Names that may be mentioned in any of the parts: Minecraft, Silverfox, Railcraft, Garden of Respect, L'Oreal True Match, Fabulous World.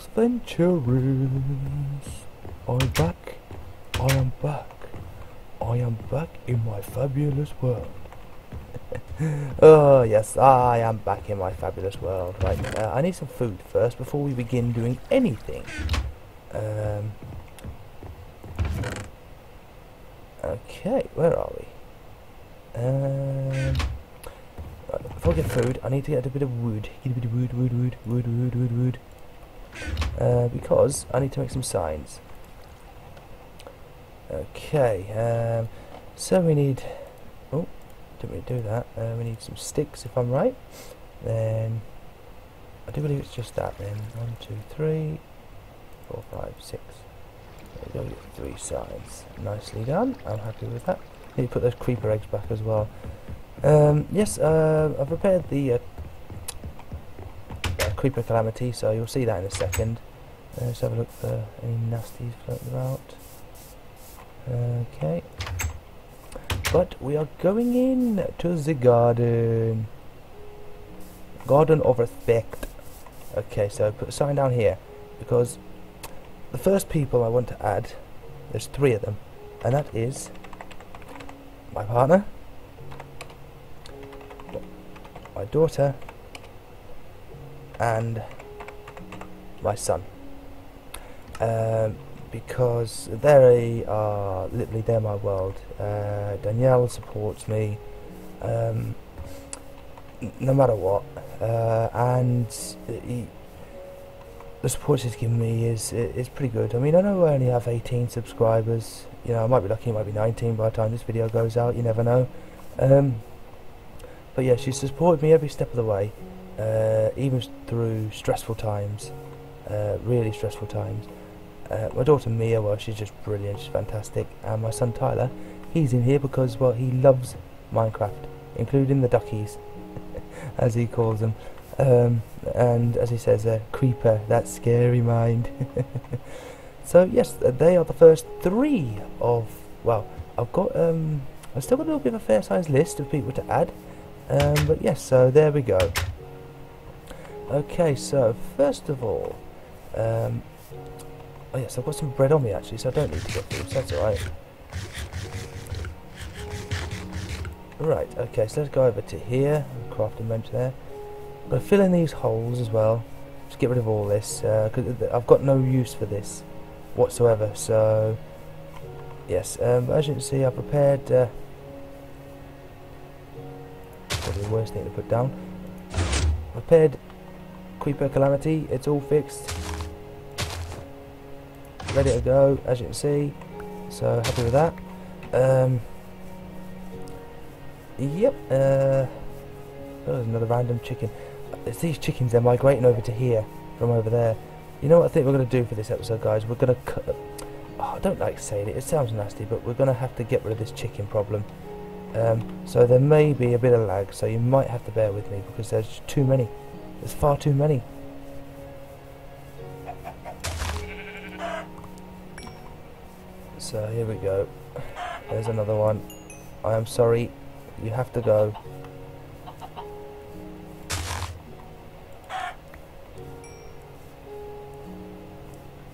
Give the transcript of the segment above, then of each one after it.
Six Centuries. I'm back. I am back. I am back in my fabulous world. Oh yes, I am back in my fabulous world. Right, I need some food first before we begin doing anything. Okay, where are we? Right, before I get food, I need to get a bit of wood. Get a bit of wood. Because I need to make some signs. Okay, so we need. Oh, didn't really do that. We need some sticks, if I'm right. Then I do believe it's just that. Then 1, 2, 3, 4, 5, 6. There we go, three signs. Nicely done. I'm happy with that. Need to put those creeper eggs back as well. Yes, I've repaired the creeper calamity, so you'll see that in a second. Let's have a look for any nasties floating about. Okay, but we are going in to the garden. Garden of Respect. Okay, so put a sign down here because the first people I want to add, there's three of them, and that is my partner, my daughter, and my son. Because they are literally my world. Danielle supports me no matter what, and the support she's given me is pretty good. I mean, I know I only have 18 subscribers. You know, I might be lucky; it might be 19 by the time this video goes out. You never know. But yeah, she's supported me every step of the way, even through stressful times, really stressful times. My daughter Mia, well, she's just brilliant, she's fantastic, and my son Tyler, he's in here because, well, he loves Minecraft, including the duckies, as he calls them, and as he says, creeper, that scary mind. So yes, they are the first three of, well, I've got, I've still got a little bit of a fair sized list of people to add, but yes, so there we go. Okay, so first of all, oh yes, I've got some bread on me actually, so I don't need to get food, so that's alright. Right, okay, so let's go over to here, crafting bench there. I'm going to fill in these holes as well, just get rid of all this, because I've got no use for this whatsoever, so... Yes, but as you can see, I've prepared... probably the worst thing to put down. Prepared Creeper Calamity, it's all fixed. Ready to go, as you can see, so happy with that. Yep, oh, there's another random chicken. It's these chickens, they're migrating over to here from over there. You know what I think we're going to do for this episode, guys? We're going to cut... oh, I don't like saying it, it sounds nasty, but we're going to have to get rid of this chicken problem. So there may be a bit of lag, so you might have to bear with me because there's too many. There's far too many. So here we go, there's another one. I am sorry, you have to go. Oh,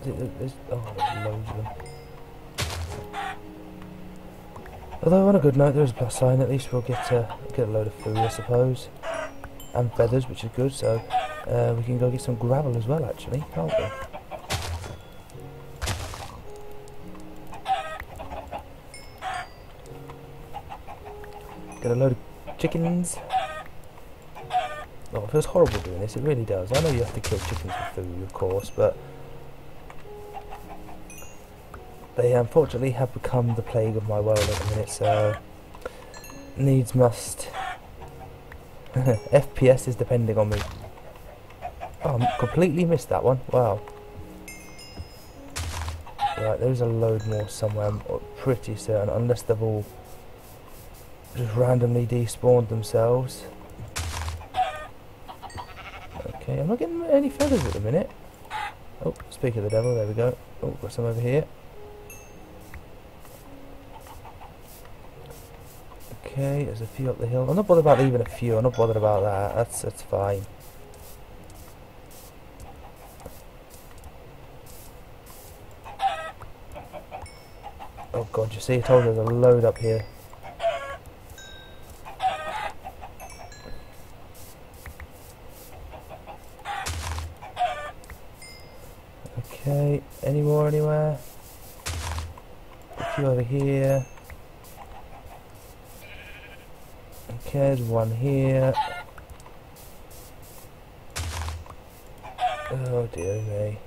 there's loads of them. Although on a good note there is a plus sign, at least we'll get a load of food I suppose. And feathers, which is good, so we can go get some gravel as well actually, can't we? A load of chickens. Oh, it feels horrible doing this, it really does. I know you have to kill chickens for food, of course, but they unfortunately have become the plague of my world at the minute, so needs must. FPS is depending on me. Oh, I completely missed that one, wow. Right, there's a load more somewhere, I'm pretty certain, unless they've all just randomly despawned themselves. Okay, I'm not getting any feathers at the minute. Oh, speak of the devil, there we go. Oh, got some over here. Okay, there's a few up the hill. I'm not bothered about leaving a few, I'm not bothered about that. That's fine. Oh god, you see, I told you there's a load up here. Okay, any more anywhere? A few over here. Okay, there's one here. Oh dear me.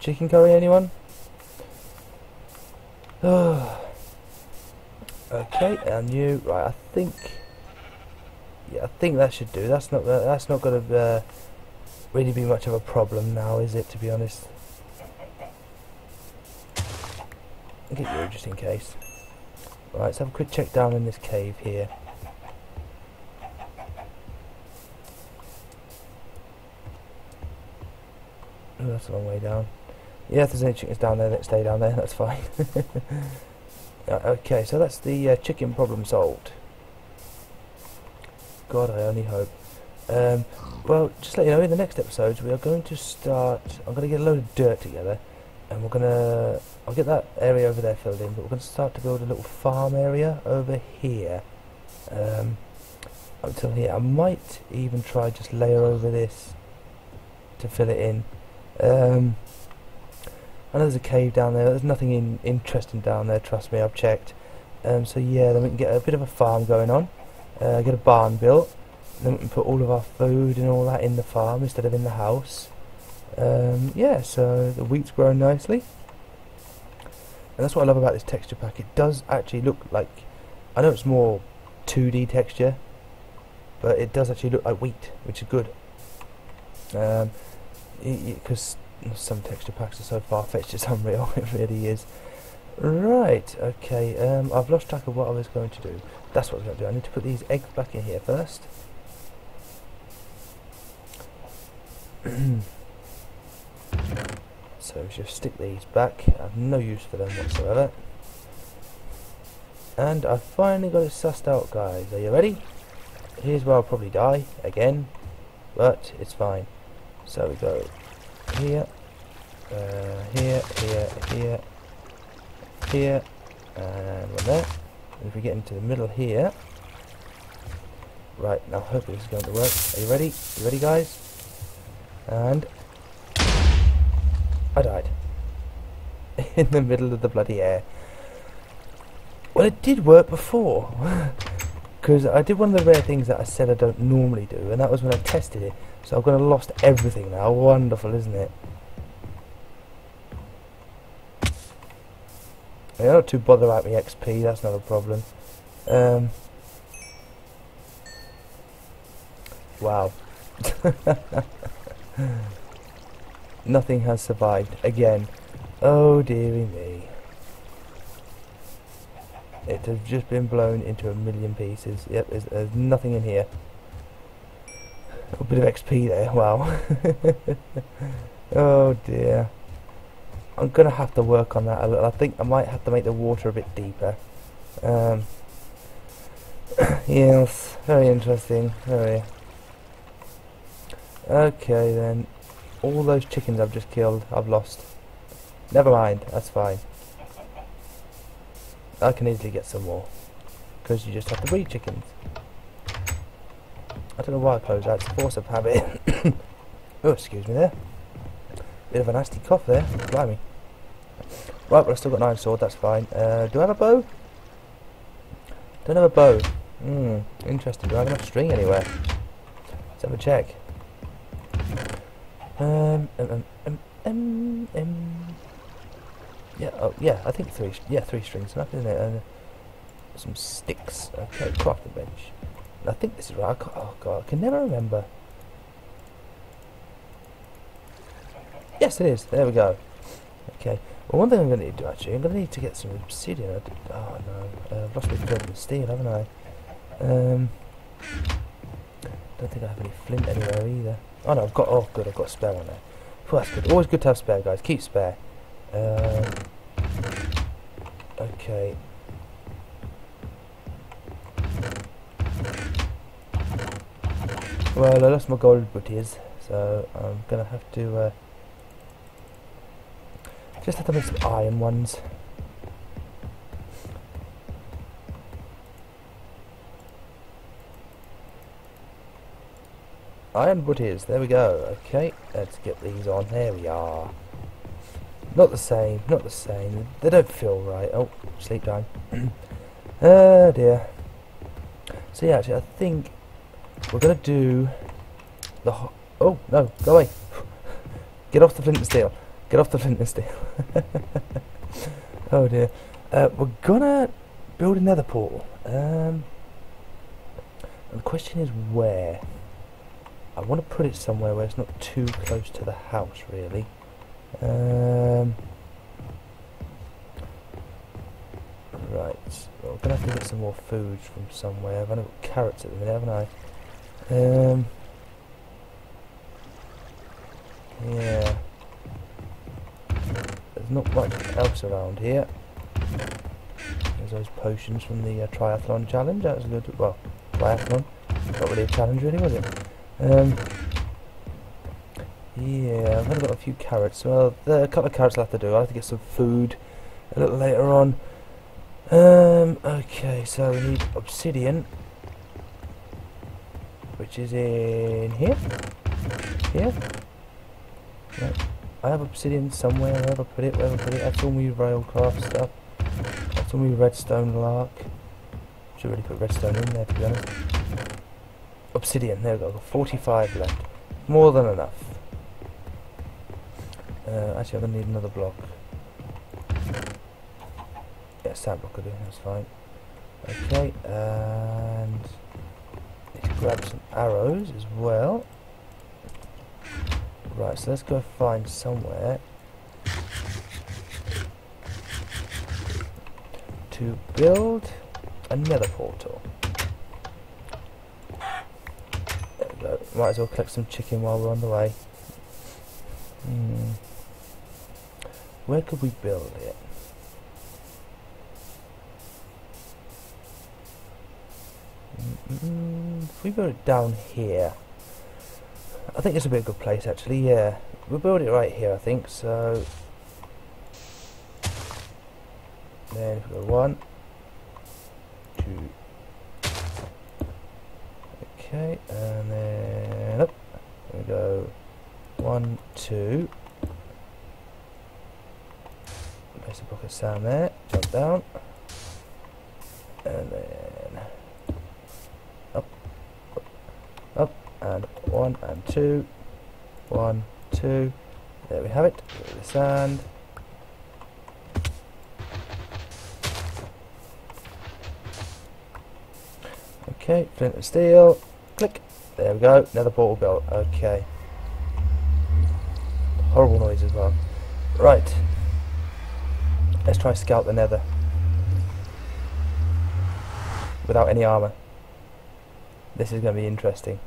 Chicken curry, anyone? Oh. Okay, and you. Right, I think. Yeah, I think that should do. That's not gonna really be much of a problem now, is it? To be honest. I'll get you just in case. Right, let's have a quick check down in this cave here. Oh, that's a long way down. Yeah, if there's any chickens down there, let's stay down there, that's fine. Okay, so that's the chicken problem solved. God, I only hope. Well, just to let you know, in the next episodes we are going to start... I'm going to get a load of dirt together, and we're going to... I'll get that area over there filled in, but we're going to start to build a little farm area over here. Up till here. I might even try just layer over this to fill it in. I know there's a cave down there, there's nothing interesting down there, trust me, I've checked. So yeah, then we can get a bit of a farm going on, get a barn built, then we can put all of our food and all that in the farm instead of in the house. Yeah, so the wheat's grown nicely. And that's what I love about this texture pack, it does actually look like, I know it's more 2D texture, but it does actually look like wheat, which is good. Because some texture packs are so far-fetched, it's unreal, it really is. Right, okay, I've lost track of what I was going to do. That's what I was going to do, I need to put these eggs back in here first. So we should stick these back, I have no use for them whatsoever. And I've finally got it sussed out, guys, are you ready? Here's where I'll probably die, again, but it's fine. So we go here, here, and one there. And if we get into the middle here, right now, hopefully this is going to work. Are you ready? You ready, guys? And I died in the middle of the bloody air. Well, it did work before. Because I did one of the rare things that I said I don't normally do, and that was when I tested it. So I've got to lost everything now. Wonderful, isn't it? They're not too bothered about me XP. That's not a problem. Wow. Nothing has survived again. Oh dearie me. It has just been blown into a million pieces. Yep, there's nothing in here. A bit of XP there, wow. Oh dear. I'm going to have to work on that a little. I think I might have to make the water a bit deeper. Yes, very interesting. Very. Okay then. All those chickens I've just killed, I've lost. Never mind, that's fine. I can easily get some more. Because you just have to breed chickens. I don't know why I closed that, it's a force of habit. Oh, excuse me there. Bit of a nasty cough there, blimey. Right, but I've still got an iron sword, that's fine. Do I have a bow? Don't have a bow. Hmm, interesting. Do I have enough string anywhere? Let's have a check. Yeah, oh, yeah, I think three strings enough, isn't it? And some sticks. Okay, crafting bench. I think this is right. Oh god, I can never remember. Yes, it is. There we go. Okay. Well, one thing I'm going to need to do actually, I'm going to need to get some obsidian. Oh no, I've lost my flint and steel, haven't I? Don't think I have any flint anywhere either. Oh no, I've got. Oh good, I've got a spare on there. Well, that's good. Always good to have spare, guys. Keep spare. Okay. Well, I lost my gold booties, so I'm gonna have to just have to make some iron ones. Iron wood is, there we go. Okay, let's get these on, there we are. Not the same, not the same, they don't feel right. Oh, sleep time. Oh dear. So yeah, actually I think we're going to do the oh no, go away. Get off the flint and steel. Get off the flint and steel. Oh dear. We're going to build a nether portal. And the question is where. I want to put it somewhere where it's not too close to the house, really. Right, well, I'm going to have to get some more food from somewhere. I've only got carrots at the minute, haven't I? Yeah. There's not much else around here. There's those potions from the triathlon challenge. That was a good, well, triathlon. Not really a challenge, really, was it? Yeah, I've only got a few carrots. Well, there are a couple of carrots I'll have to do. I'll have to get some food a little later on. Okay, so we need obsidian, which is in here. Here. Right. I have obsidian somewhere, wherever I put it. That's all my railcraft stuff. That's all my redstone lark. Should really put redstone in there, to be honest. Obsidian, there we go, I've got 45 left. More than enough. Actually, I'm going to need another block. Yeah, sand block will do, that's fine. Okay, and need to grab some arrows as well. Right, so let's go find somewhere to build a nether portal. There we go. Might as well collect some chicken while we're on the way. Where could we build it? If we build it down here, I think this would be a good place, actually, yeah. We'll build it right here, I think, so... Then if we go 1, 2... Okay, and then up. There we go 1, 2... Place a block of sand there, jump down. And then... Up. Up. And 1 and 2, 1, 2. There we have it. The sand. Okay, flint and steel. Click. There we go. Nether portal built. Okay. Horrible noise as well. Right. Let's try scout the nether without any armor. This is going to be interesting.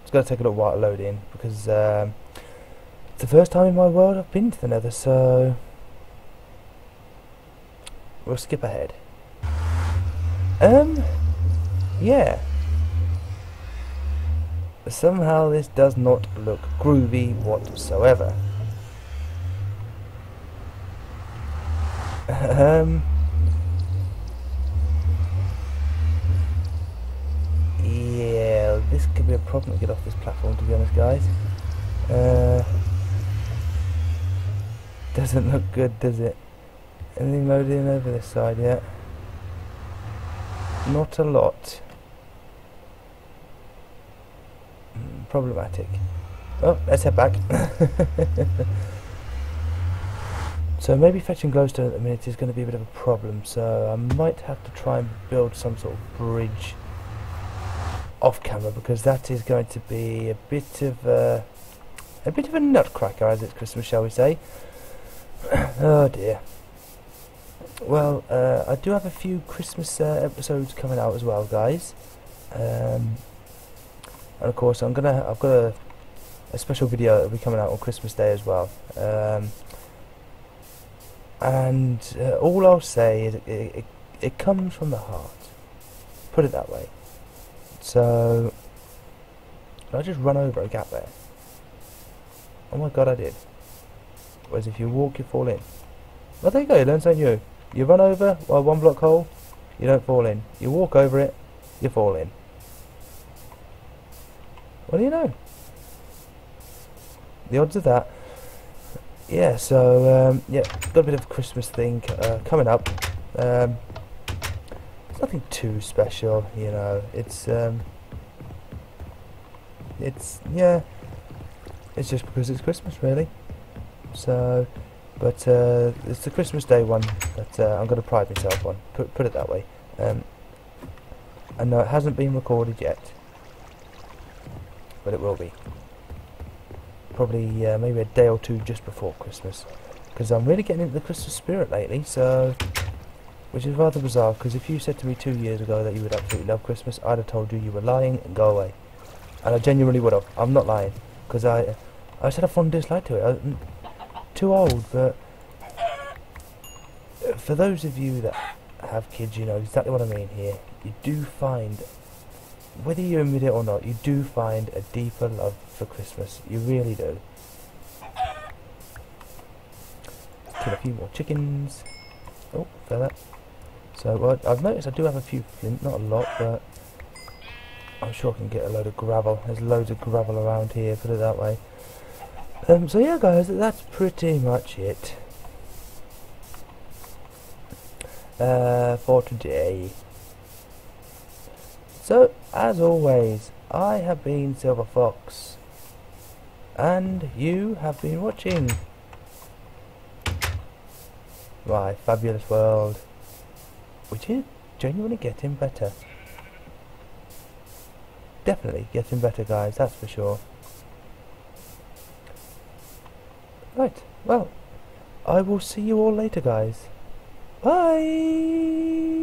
It's going to take a little while to load in because it's the first time in my world I've been to the nether, so we'll skip ahead. Yeah. Somehow this does not look groovy whatsoever. This could be a problem to get off this platform, to be honest, guys. Doesn't look good, does it? Anything loaded in over this side yet? Not a lot. Problematic. Oh, let's head back. So maybe fetching glowstone at the minute is going to be a bit of a problem, so I might have to try and build some sort of bridge off camera, because that is going to be a bit of a nutcracker, as it's Christmas, shall we say. Oh dear. Well, I do have a few Christmas episodes coming out as well, guys. And of course I've got a special video that'll be coming out on Christmas Day as well. All I'll say is it comes from the heart, put it that way. So, did I just run over a gap there? Oh my god, I did. Whereas if you walk, you fall in. Well, there you go, you learn something new. You run over, well, one block hole, you don't fall in. You walk over it, you fall in. What do you know? The odds of that. Yeah, so yeah, got a bit of a Christmas thing coming up. It's nothing too special, you know. It's yeah, it's just because it's Christmas, really. So, but it's the Christmas Day one that I'm going to pride myself on. Put it that way. And no, it hasn't been recorded yet, but it will be. Probably maybe a day or two just before Christmas, because I'm really getting into the Christmas spirit lately. So, which is rather bizarre, because if you said to me 2 years ago that you would absolutely love Christmas, I'd have told you you were lying and go away, and I genuinely would have. I'm not lying, because I said a fond dislike to it. I'm too old, but for those of you that have kids, you know exactly what I mean here. You do find, whether you admit it or not, you do find a deeper love for Christmas. You really do. Kill a few more chickens. Oh, fell out. So I've noticed I do have a few flint, not a lot, but I'm sure I can get a load of gravel. There's loads of gravel around here, put it that way. So yeah guys, that's pretty much it for today. So, as always, I have been Silver Fox, and you have been watching my fabulous world, which is genuinely getting better. Definitely getting better, guys, that's for sure. Right, well, I will see you all later, guys. Bye!